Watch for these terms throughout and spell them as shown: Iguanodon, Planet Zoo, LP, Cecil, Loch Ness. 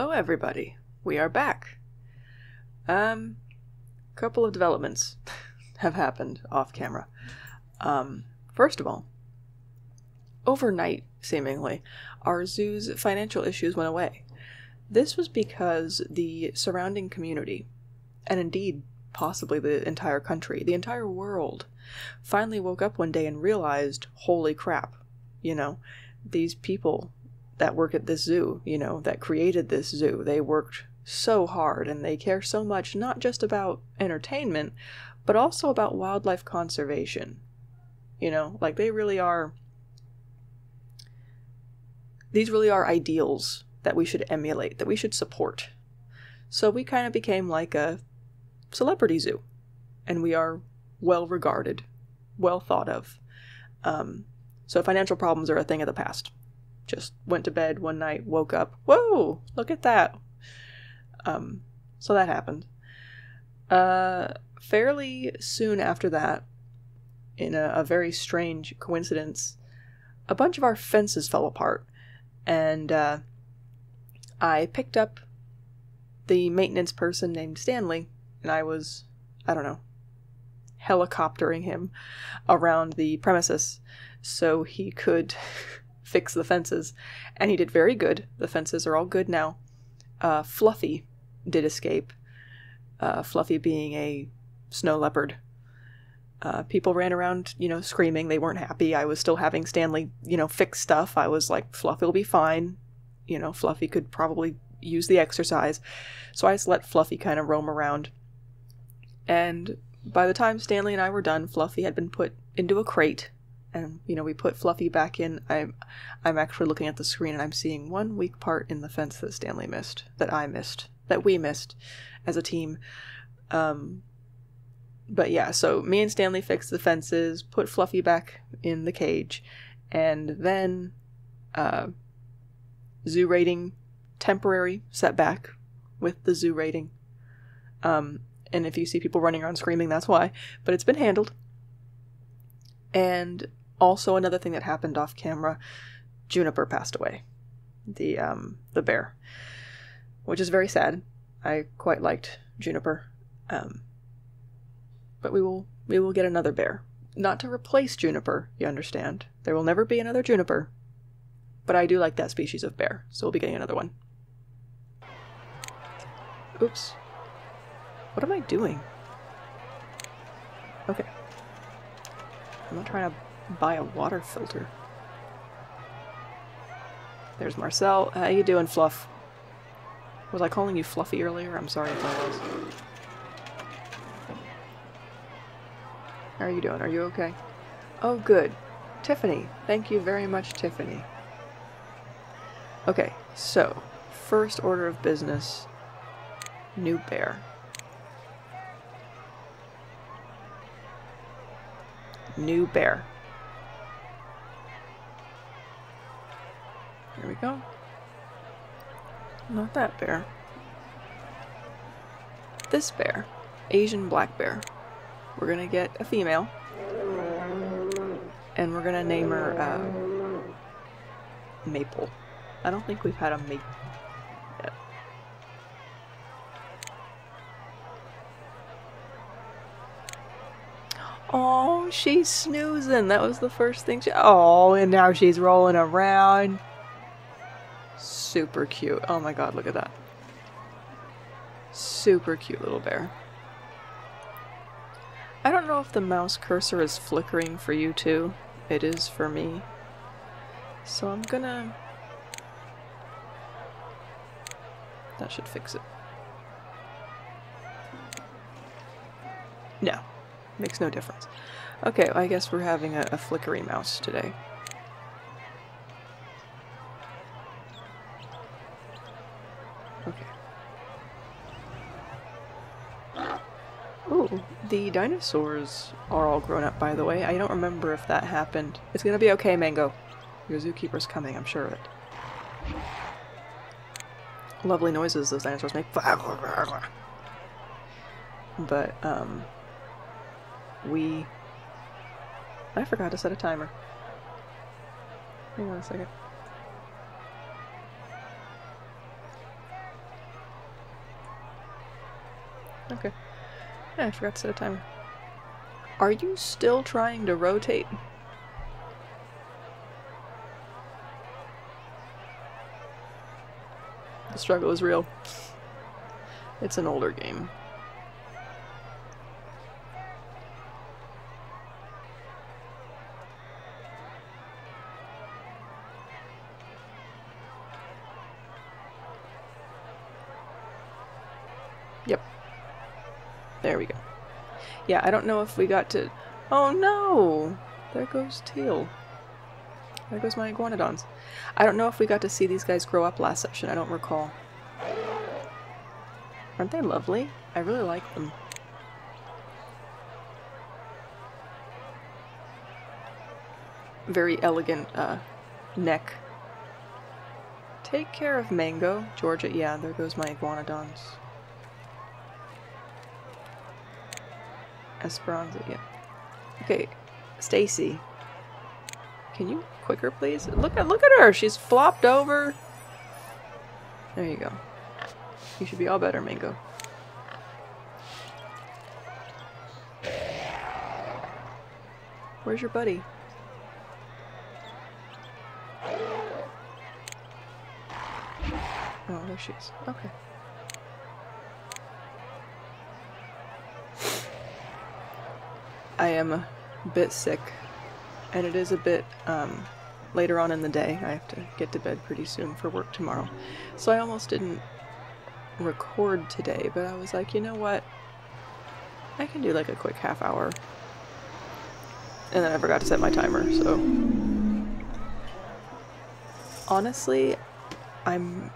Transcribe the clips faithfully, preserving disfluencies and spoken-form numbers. Hello everybody, we are back. Um, a couple of developments have happened off camera. Um, first of all, overnight, seemingly, our zoo's financial issues went away. This was because the surrounding community, and indeed possibly the entire country, the entire world, finally woke up one day and realized, holy crap, you know, these people that work at this zoo, you know, that created this zoo. They worked so hard and they care so much, not just about entertainment, but also about wildlife conservation. You know, like they really are, these really are ideals that we should emulate, that we should support. So we kind of became like a celebrity zoo, and we are well regarded, well thought of. Um, so financial problems are a thing of the past. Just went to bed one night, woke up, whoa, look at that. Um, so that happened. Uh, fairly soon after that, in a, a very strange coincidence, a bunch of our fences fell apart, and uh, I picked up the maintenance person named Stanley, and I was, I don't know, helicoptering him around the premises so he could fix the fences, and he did very good. The fences are all good now. Uh, Fluffy did escape, uh, Fluffy being a snow leopard. Uh, people ran around, you know, screaming. They weren't happy. I was still having Stanley, you know, fix stuff. I was like, Fluffy will be fine. You know, Fluffy could probably use the exercise. So I just let Fluffy kind of roam around. And by the time Stanley and I were done, Fluffy had been put into a crate. And, you know, we put Fluffy back in. I'm, I'm actually looking at the screen and I'm seeing one weak part in the fence that Stanley missed, that I missed, that we missed as a team. Um, but yeah, so me and Stanley fixed the fences, put Fluffy back in the cage, and then uh, zoo rating, temporary setback with the zoo rating. Um, and if you see people running around screaming, that's why. But it's been handled. And also another thing that happened off camera, Juniper passed away, the um, the bear, which is very sad. I quite liked Juniper, um, but we will we will get another bear, not to replace Juniper. You understand? There will never be another Juniper, but I do like that species of bear, so we'll be getting another one. Oops, what am I doing? Okay. I'm not trying to buy a water filter. There's Marcel. How you doing, Fluff? Was I calling you Fluffy earlier? I'm sorry if I was. How are you doing? Are you okay? Oh, good. Tiffany. Thank you very much, Tiffany. Okay, so, first order of business. New bear. New bear. Here we go. Not that bear. This bear. Asian black bear. We're gonna get a female. And we're gonna name her uh, Maple. I don't think we've had a Maple yet. Aww. She's snoozing. That was the first thing she... Oh, and now she's rolling around. Super cute. Oh my god, look at that. Super cute little bear. I don't know if the mouse cursor is flickering for you too. It is for me. So I'm gonna... That should fix it. No. Makes no difference. Okay, well, I guess we're having a, a flickery mouse today. Okay. Ooh, the dinosaurs are all grown up, by the way. I don't remember if that happened. It's gonna be okay, Mango. Your zookeeper's coming, I'm sure of it. Lovely noises those dinosaurs make. But, um... We... I forgot to set a timer. Hang on a second. Okay. Yeah, I forgot to set a timer. Are you still trying to rotate? The struggle is real. It's an older game. Yep. There we go. Yeah, I don't know if we got to... Oh no! There goes Teal. There goes my Iguanodons. I don't know if we got to see these guys grow up last session. I don't recall. Aren't they lovely? I really like them. Very elegant uh, neck. Take care of Mango, Georgia. Yeah, there goes my Iguanodons. Esperanza, yeah. Okay, Stacy. Can you quicker, please? Look at look at her. She's flopped over. There you go. You should be all better, Mango. Where's your buddy? Oh, there she is. Okay. I am a bit sick, and it is a bit um, later on in the day. I have to get to bed pretty soon for work tomorrow. So I almost didn't record today, but I was like, you know what? I can do like a quick half hour. And then I forgot to set my timer, so... Honestly, I'm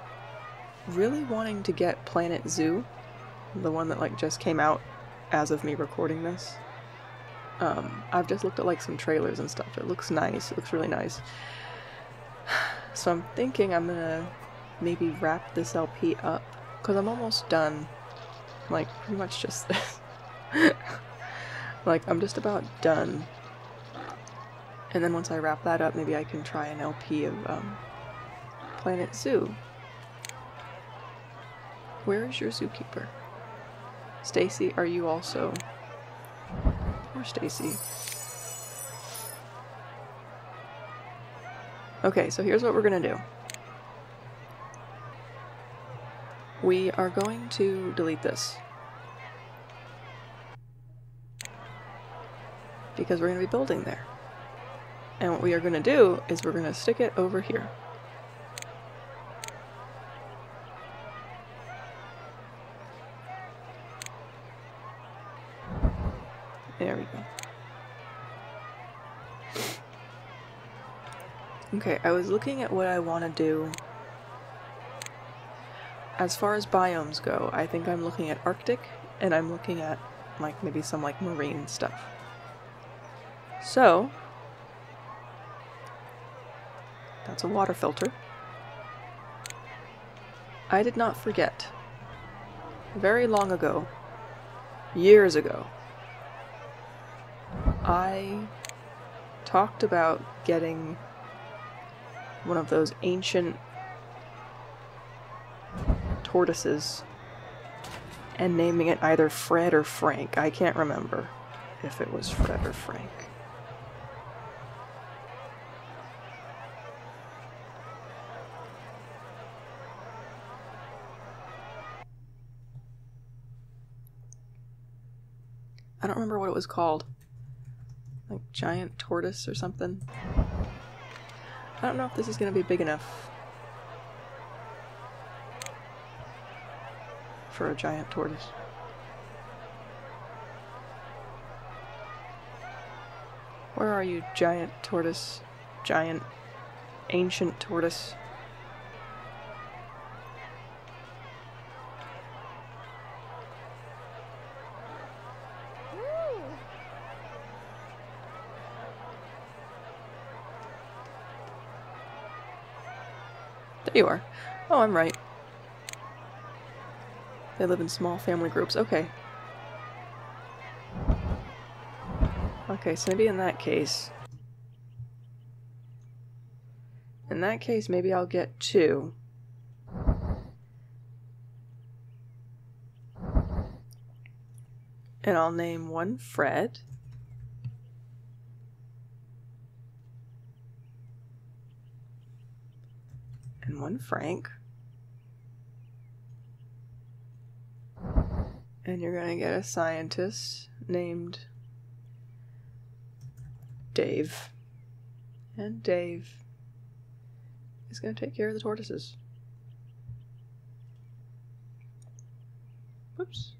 really wanting to get Planet Zoo, the one that like just came out as of me recording this. Um, I've just looked at like some trailers and stuff. It looks nice. It looks really nice. So I'm thinking I'm gonna maybe wrap this L P up because I'm almost done. Like pretty much just this. Like I'm just about done. And then once I wrap that up, maybe I can try an L P of um, Planet Zoo. Where is your zookeeper? Stacy, are you also? Or Stacy. Okay, so here's what we're gonna do. We are going to delete this. Because we're gonna be building there. And what we are gonna do is we're gonna stick it over here. There we go. Okay, I was looking at what I want to do. As far as biomes go, I think I'm looking at Arctic, and I'm looking at like maybe some like marine stuff. So, that's a water filter. I did not forget. Very long ago, years ago, I talked about getting one of those ancient tortoises and naming it either Fred or Frank. I can't remember if it was Fred or Frank. I don't remember what it was called. Like giant tortoise or something. I don't know if this is going to be big enough for a giant tortoise. Where are you, giant tortoise? Giant ancient tortoise? You are. Oh, I'm right. They live in small family groups. Okay. Okay, so maybe in that case... In that case, maybe I'll get two. and I'll name one Fred. And one Frank. And you're going to get a scientist named Dave. And Dave is going to take care of the tortoises. Whoops.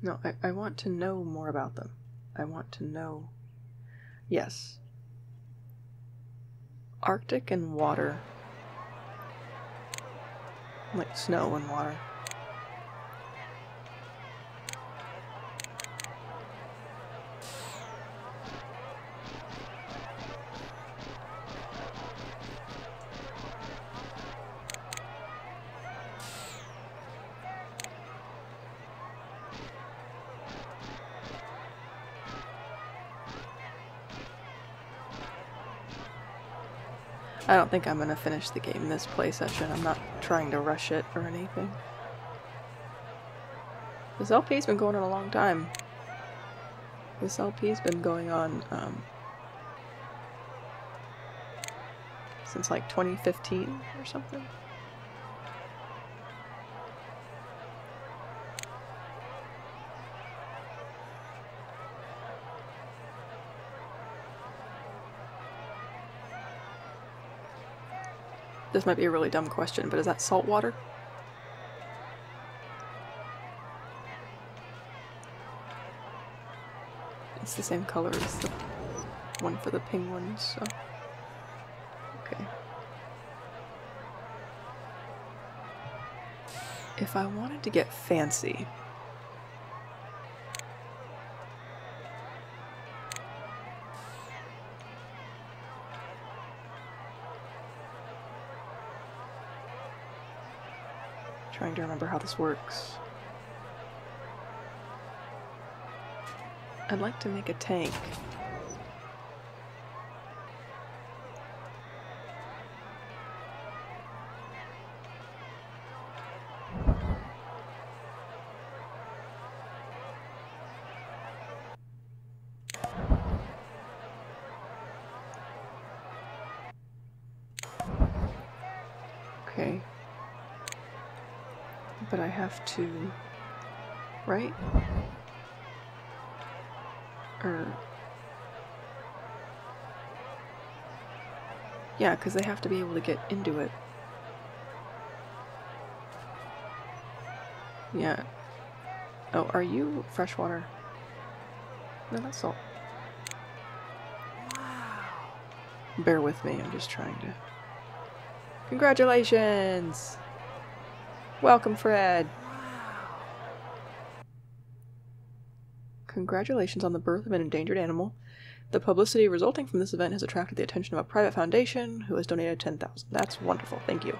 No, I, I want to know more about them. I want to know. Yes. Arctic and water. Like snow and water. I don't think I'm going to finish the game this play session. I'm not trying to rush it or anything. This L P's been going on a long time. This L P's been going on um, since like twenty fifteen or something. This might be a really dumb question, but is that salt water? It's the same color as the one for the penguins, so... okay. If I wanted to get fancy... trying to remember how this works. I'd like to make a tank. Okay. But I have to, right? Or... yeah, because they have to be able to get into it. Yeah. Oh, are you freshwater? No, that's salt. Wow. Bear with me, I'm just trying to... Congratulations! Welcome, Fred! Wow. Congratulations on the birth of an endangered animal. The publicity resulting from this event has attracted the attention of a private foundation who has donated ten thousand dollars. That's wonderful, thank you.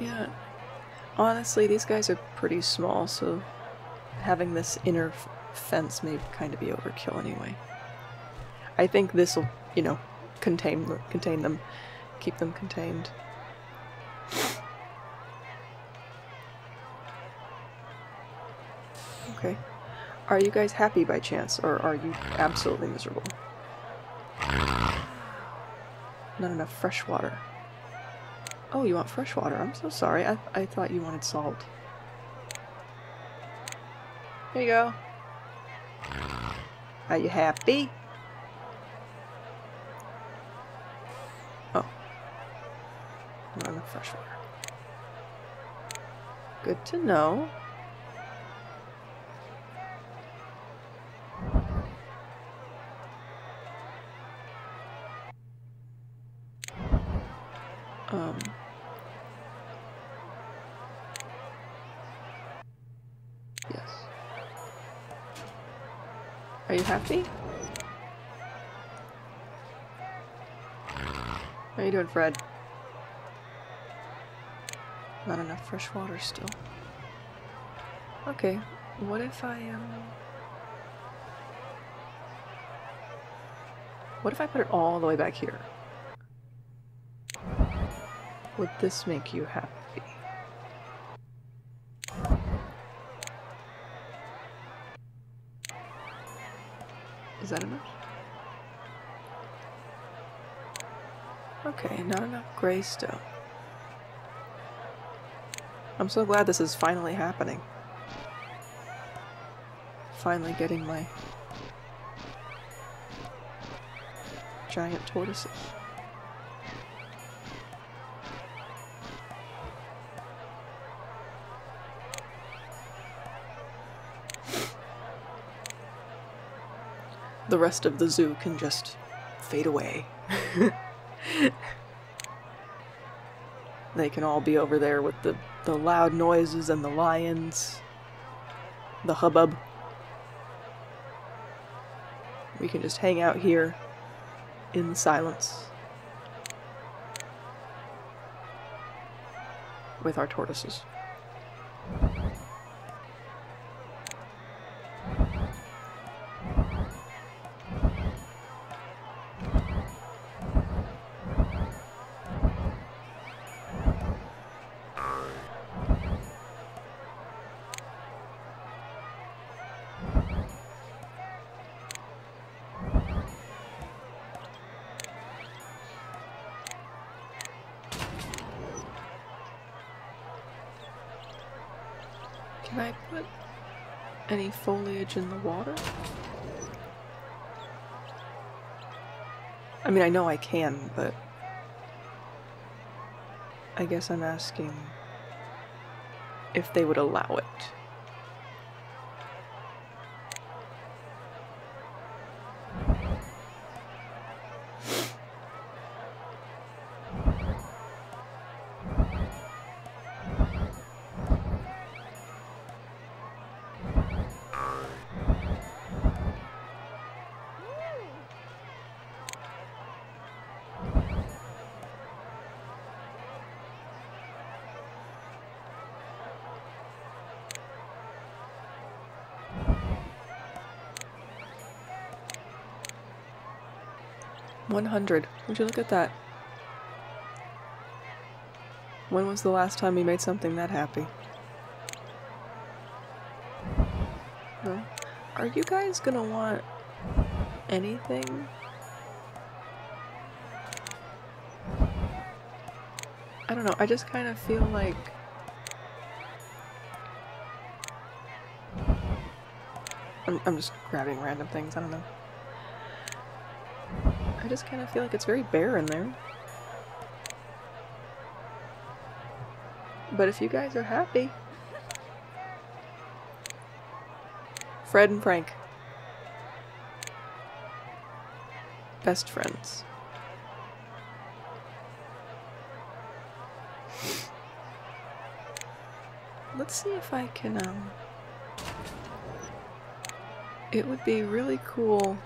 Yeah, honestly, these guys are pretty small, so having this inner f fence may kind of be overkill anyway. I think this'll, you know, Contain, contain them. Keep them contained. Okay. Are you guys happy by chance, or are you absolutely miserable? Not enough fresh water. Oh, you want fresh water. I'm so sorry. I, I thought you wanted salt. Here you go. Are you happy? Not enough fresh water. Good to know. Um. Yes. Are you happy? How are you doing, Fred? Not enough fresh water still. Okay, what if I, um... what if I put it all the way back here? Would this make you happy? Is that enough? Okay, not enough gray still. I'm so glad this is finally happening. Finally getting my giant tortoises. The rest of the zoo can just fade away. They can all be over there with the, the loud noises and the lions, the hubbub. We can just hang out here in the silence with our tortoises. Can I put any foliage in the water? I mean, I know I can, but I guess I'm asking if they would allow it. one hundred. Would you look at that? When was the last time we made something that happy? No? Are you guys gonna want anything? I don't know, I just kind of feel like I'm, I'm just grabbing random things, I don't know. I just kind of feel like it's very bare in there. But if you guys are happy... Fred and Frank. Best friends. Let's see if I can, um... it would be really cool...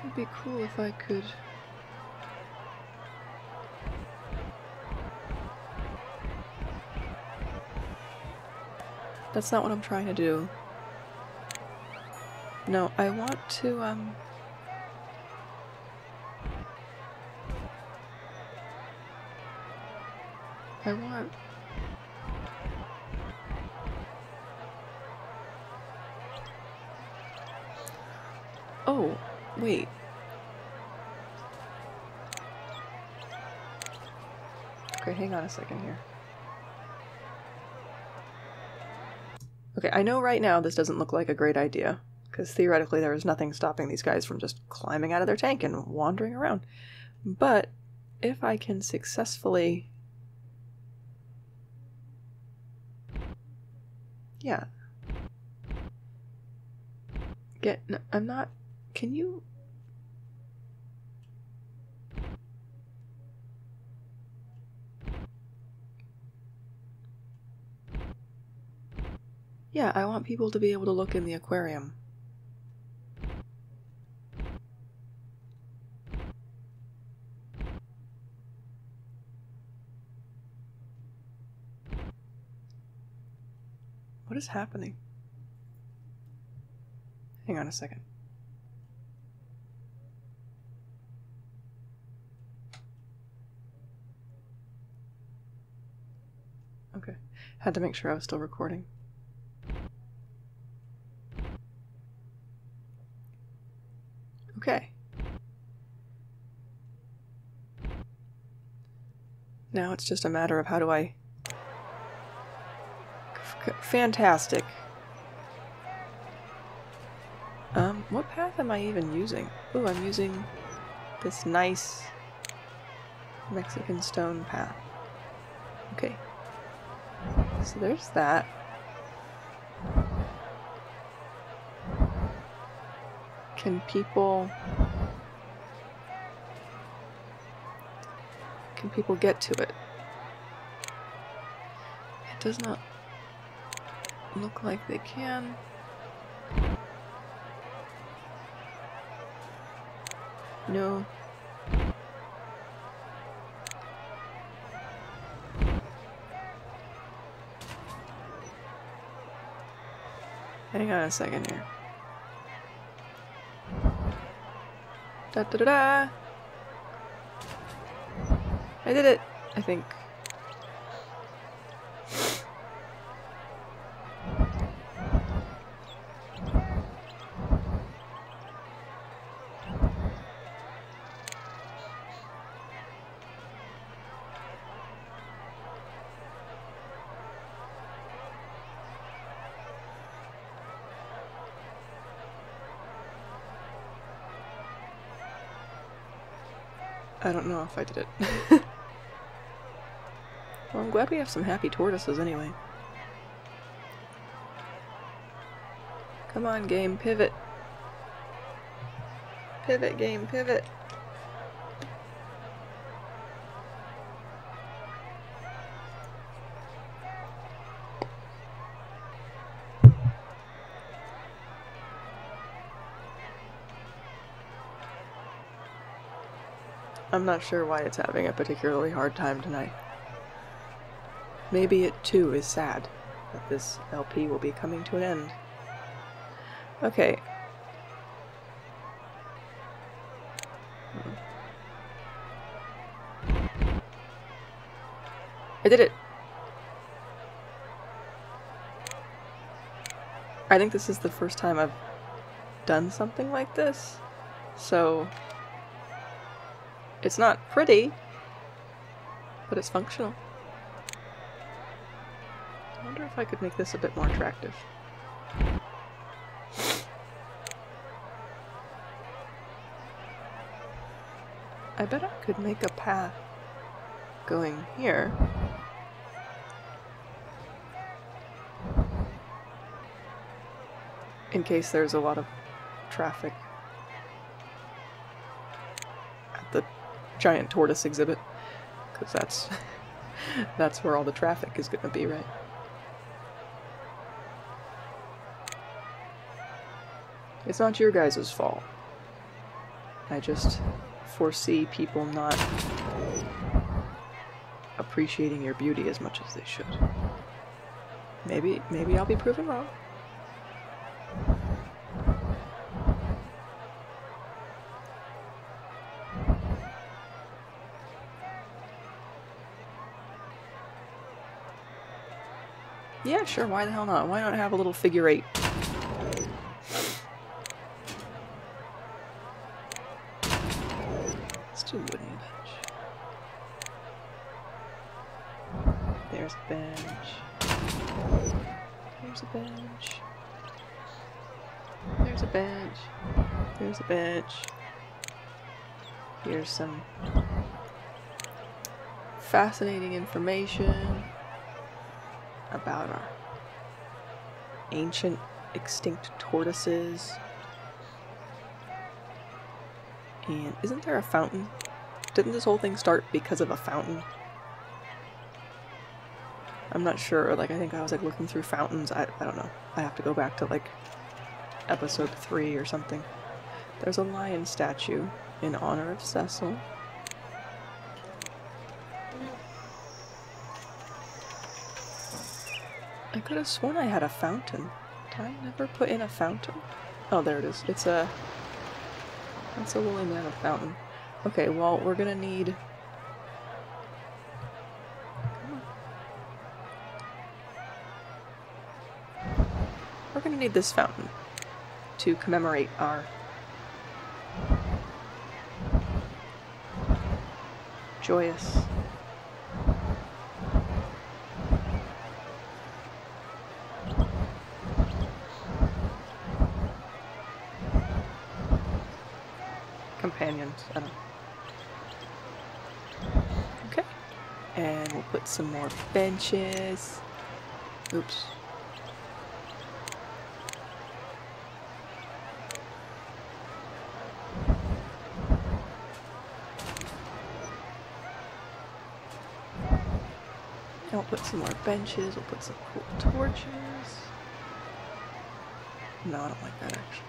It'd be cool if I could That's not what I'm trying to do. No, I want to um I want Oh, wait. Okay, hang on a second here. Okay, I know right now this doesn't look like a great idea, because theoretically there is nothing stopping these guys from just climbing out of their tank and wandering around. But if I can successfully... Yeah. Get... No, I'm not... Can you... Yeah, I want people to be able to look in the aquarium. What is happening? Hang on a second. Okay. Had to make sure I was still recording. Okay. Now it's just a matter of how do I... Fantastic. Um, what path am I even using? Ooh, I'm using this nice Mexican stone path. Okay. So there's that. Can people... Can people get to it? It does not look like they can. No. Hang on a second here. Da da da da! I did it, I think. I don't know if I did it. Well, I'm glad we have some happy tortoises anyway. Come on, game, pivot. Pivot, game, pivot. I'm not sure why it's having a particularly hard time tonight. Maybe it, too, is sad that this L P will be coming to an end. Okay. Hmm. I did it! I think this is the first time I've done something like this, so... It's not pretty, but it's functional. I wonder if I could make this a bit more attractive. I bet I could make a path going here. In case there's a lot of traffic at the giant tortoise exhibit. Because that's, that's where all the traffic is going to be, right? It's not your guys' fault. I just foresee people not appreciating your beauty as much as they should. Maybe, maybe I'll be proven wrong. Yeah, sure, why the hell not? Why not have a little figure eight? Wooden bench. There's a bench. There's a bench. There's a bench. There's a bench. Here's some fascinating information about our ancient extinct tortoises. And isn't there a fountain? Didn't this whole thing start because of a fountain? I'm not sure, like, I think I was, like, looking through fountains, I, I don't know. I have to go back to, like, episode three or something. There's a lion statue in honor of Cecil. I could have sworn I had a fountain. Did I never put in a fountain? Oh, there it is. It's a... That's a lily manna fountain. Okay, well, we're gonna need... Come on. need this fountain to commemorate our joyous companions. I don't know. Okay. And we'll put some more benches. Oops. And we'll put some more benches, we'll put some cool torches. No, I don't like that actually.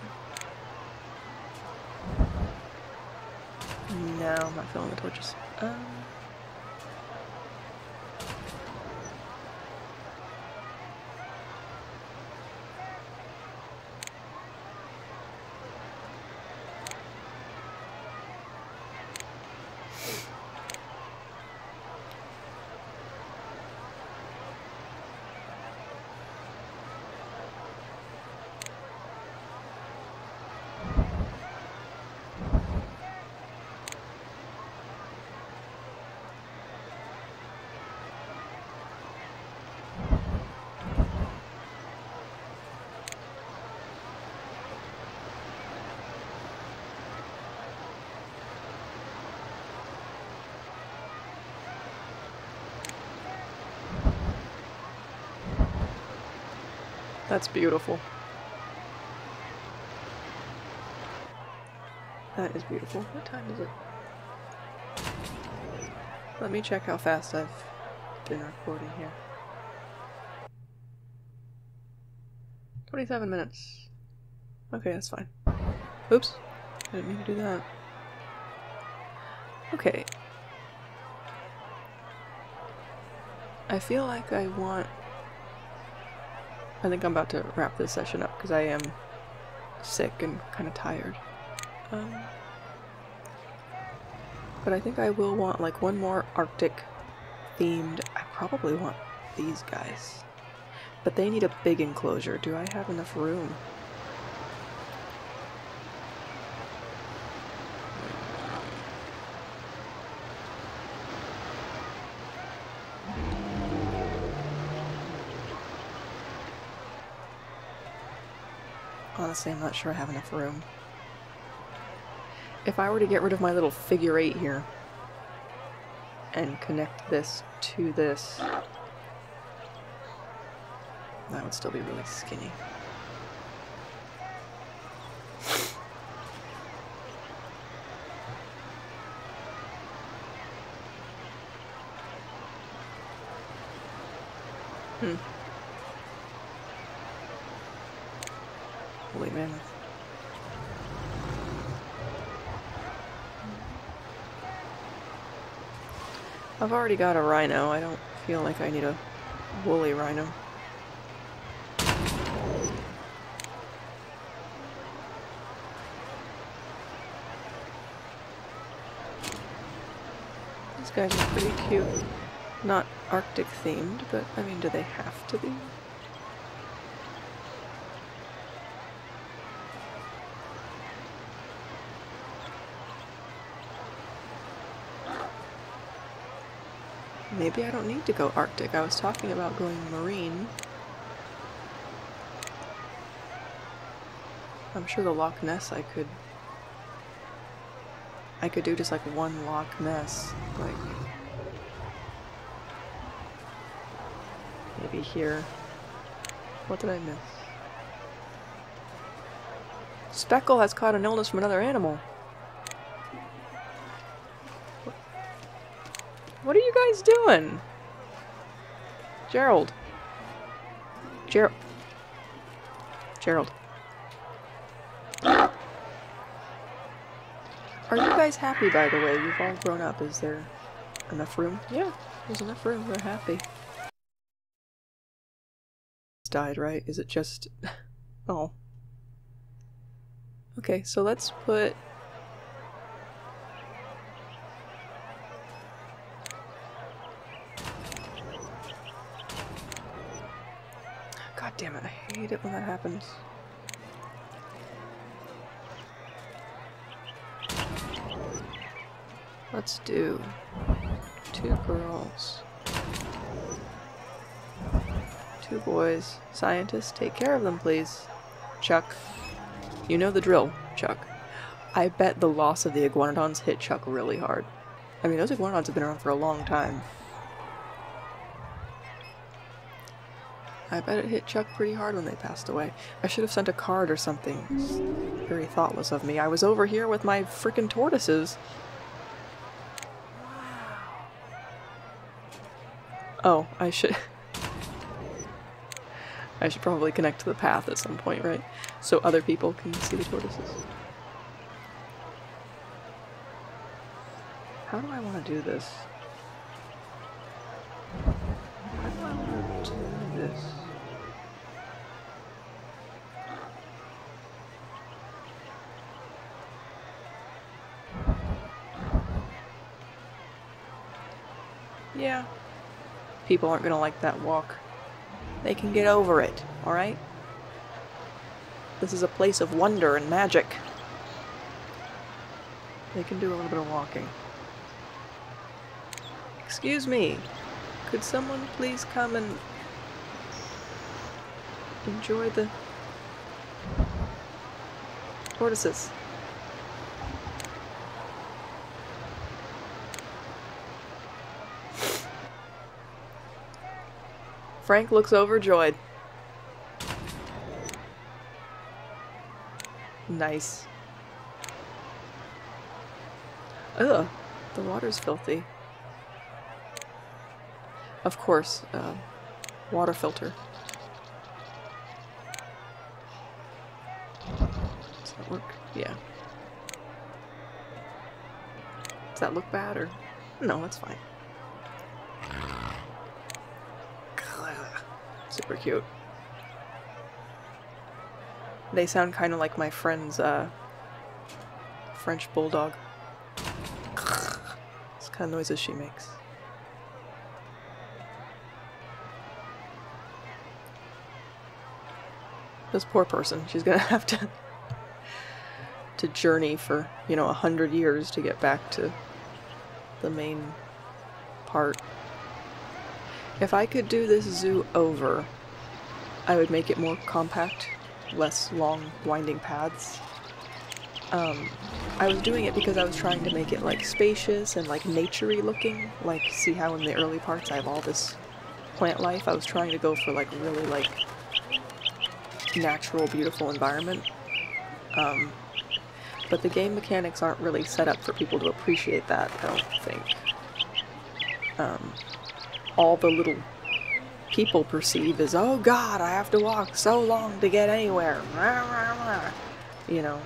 No, I'm not feeling the torches. Um, That's beautiful. That is beautiful. What time is it? Let me check how fast I've been recording here. twenty-seven minutes. Okay, that's fine. Oops. I didn't mean to do that. Okay. I feel like I want... I think I'm about to wrap this session up because I am sick and kind of tired. Um, but I think I will want like one more Arctic themed. I probably want these guys. But they need a big enclosure. Do I have enough room? Honestly, I'm not sure I have enough room. If I were to get rid of my little figure eight here and connect this to this, that would still be really skinny. Hmm. Holy mammoth. I've already got a rhino. I don't feel like I need a woolly rhino. These guys are pretty cute. Not Arctic themed, but I mean, do they have to be? Maybe I don't need to go Arctic. I was talking about going marine. I'm sure the Loch Ness I could... I could do just like one Loch Ness. Like... Maybe here. What did I miss? Speckle has caught an illness from another animal. What are you guys doing? Gerald. Ger- Gerald. Are you guys happy, by the way? You've all grown up. Is there enough room? Yeah, there's enough room. We're happy. It's died, right? Is it just... Oh. Okay, so let's put... Damn it, I hate hate it when that happens. Let's do two girls, two boys. Scientists, take care of them, please. Chuck. You know the drill, Chuck. I bet the loss of the iguanodons hit Chuck really hard. I mean, those iguanodons have been around for a long time. I bet it hit Chuck pretty hard when they passed away. I should have sent a card or something. It's very thoughtless of me. I was over here with my frickin' tortoises. Oh, I should... I should probably connect to the path at some point, right? So other people can see the tortoises. How do I want to do this? How do I want to do this? Yeah. People aren't going to like that walk. They can get over it, alright? This is a place of wonder and magic. They can do a little bit of walking. Excuse me, could someone please come and enjoy the tortoises? Frank looks overjoyed. Nice. Ugh, the water's filthy. Of course, uh, water filter. Does that work? Yeah. Does that look bad or? No, that's fine. Super cute. They sound kind of like my friend's uh, French bulldog. It's the kind of noises she makes. This poor person, she's gonna have to to journey for, you know, a hundred years to get back to the main part. If I could do this zoo over, I would make it more compact, less long, winding paths. Um, I was doing it because I was trying to make it, like, spacious and, like, nature-y looking. Like, see how in the early parts I have all this plant life? I was trying to go for, like, really, like, natural, beautiful environment. Um, but the game mechanics aren't really set up for people to appreciate that, I don't think. Um... All the little people perceive is, oh god, I have to walk so long to get anywhere. You know,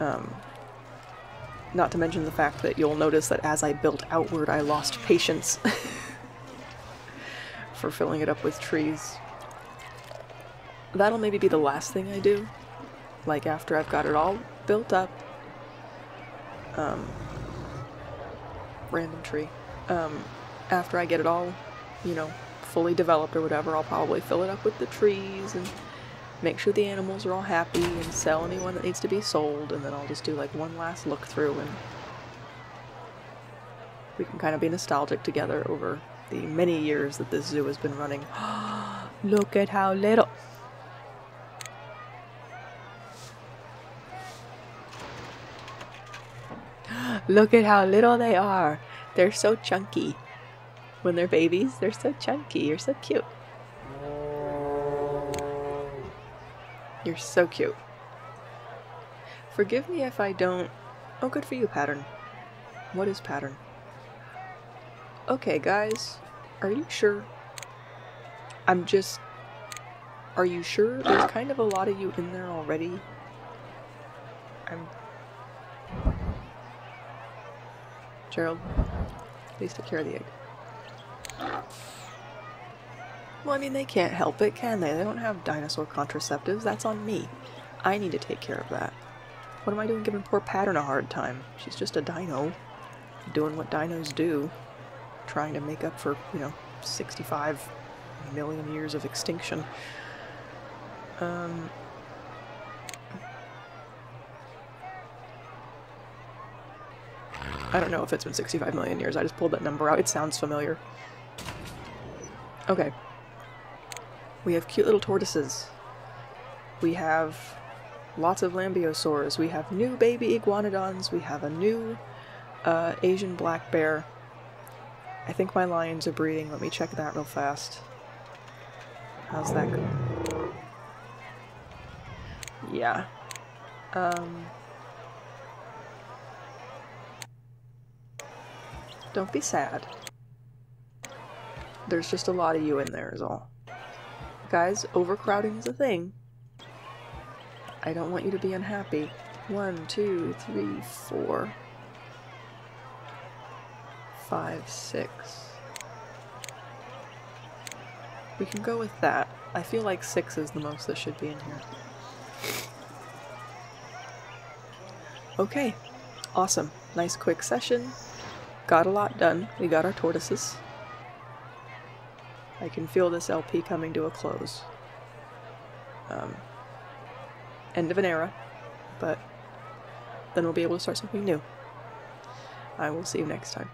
um, not to mention the fact that you'll notice that as I built outward, I lost patience for filling it up with trees. That'll maybe be the last thing I do, like after I've got it all built up. Um, random tree. Um... After I get it all, you know, fully developed or whatever, I'll probably fill it up with the trees and make sure the animals are all happy and sell anyone that needs to be sold, and then I'll just do like one last look through and we can kind of be nostalgic together over the many years that this zoo has been running. Look at how little! Look at how little they are! They're so chunky. When they're babies, they're so chunky. You're so cute. You're so cute. Forgive me if I don't... Oh, good for you, Pattern. What is Pattern? Okay, guys. Are you sure? I'm just... Are you sure? There's kind of a lot of you in there already. I'm... Gerald, please take care of the egg. Well, I mean, they can't help it, can they? They don't have dinosaur contraceptives. That's on me. I need to take care of that. What am I doing giving poor Pattern a hard time? She's just a dino. Doing what dinos do. Trying to make up for, you know, sixty-five million years of extinction. Um, I don't know if it's been sixty-five million years. I just pulled that number out. It sounds familiar. Okay. We have cute little tortoises. We have lots of lambiosaurs. We have new baby iguanodons. We have a new uh, Asian black bear. I think my lions are breeding. Let me check that real fast. How's that going? Yeah. Um... Don't be sad. There's just a lot of you in there is all. Guys, overcrowding is a thing. I don't want you to be unhappy. One, two, three, four, five, six. We can go with that. I feel like six is the most that should be in here. Okay. Awesome. Nice quick session. Got a lot done. We got our tortoises. I can feel this L P coming to a close. Um, end of an era, but then we'll be able to start something new. I will see you next time.